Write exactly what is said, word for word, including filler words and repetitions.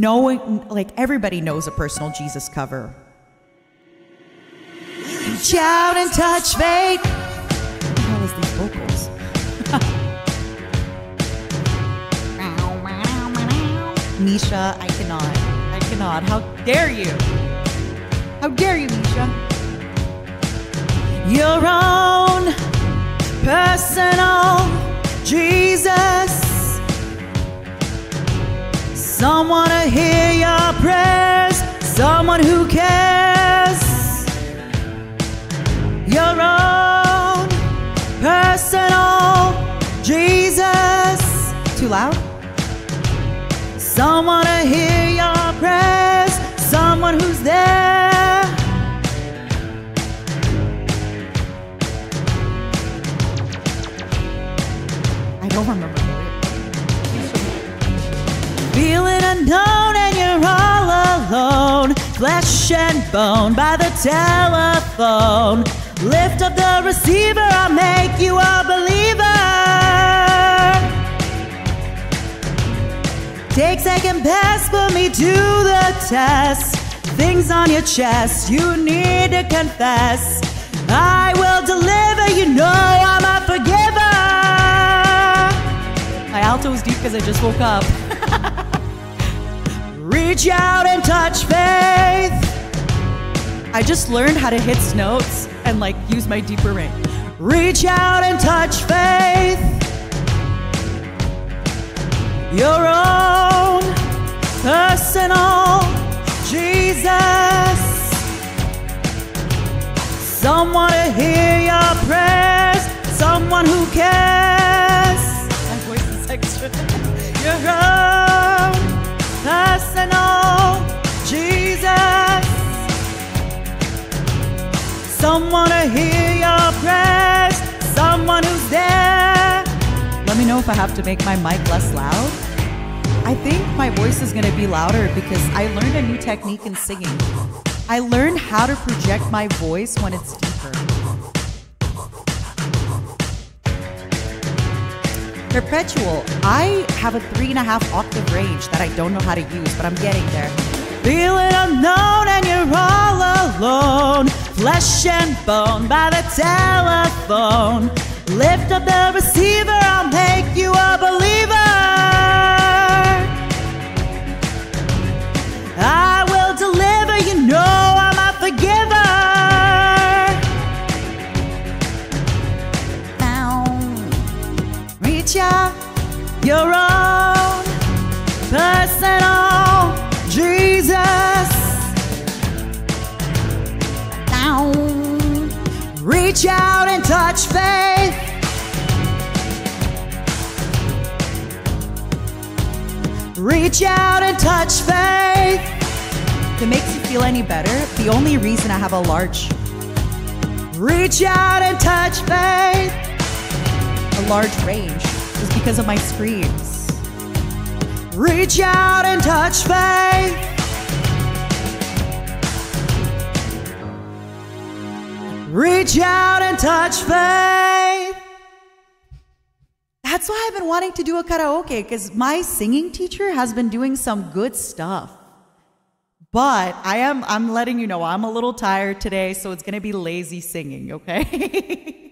knowing, like everybody knows a Personal Jesus cover. Reach out and touch faith. What the hell is these vocals? Misha, I cannot. I cannot. How dare you? How dare you, Misha? Your own personal Jesus, someone to hear your prayers, someone who cares. Your own personal Jesus. Too loud? Someone to hear your prayers, someone who's there. I don't remember. Feeling unknown and you're all alone, flesh and bone by the telephone. Lift up the receiver, I'll make you a believer. Take second pass, put me to the test. Things on your chest, you need to confess. I will deliver, you know I'm a forgiver. My alto was deep because I just woke up. Reach out and touch faith. I just learned how to hit notes and like use my deeper ring. Reach out and touch faith. Your own personal Jesus. Someone to hear your prayers. Someone who cares. Your own personal Jesus, someone to hear your prayers, someone who's there. Let me know if I have to make my mic less loud. I think my voice is going to be louder because I learned a new technique in singing. I learned how to project my voice when it's deeper. Perpetual. I have a three and a half octave range that I don't know how to use, but I'm getting there. Feeling unknown and you're all alone, flesh and bone by the telephone. Lift up the receiver, I'll make you a believer. I will deliver, you know I'm a forgiver. Your own personal Jesus. Now reach out and touch faith. Reach out and touch faith. If it makes you feel any better, the only reason I have a large. Reach out and touch faith. A large range. Is because of my screams. Reach out and touch faith. Reach out and touch faith. That's why I've been wanting to do a karaoke, because my singing teacher has been doing some good stuff. But I am, I'm letting you know, I'm a little tired today, so it's going to be lazy singing, okay?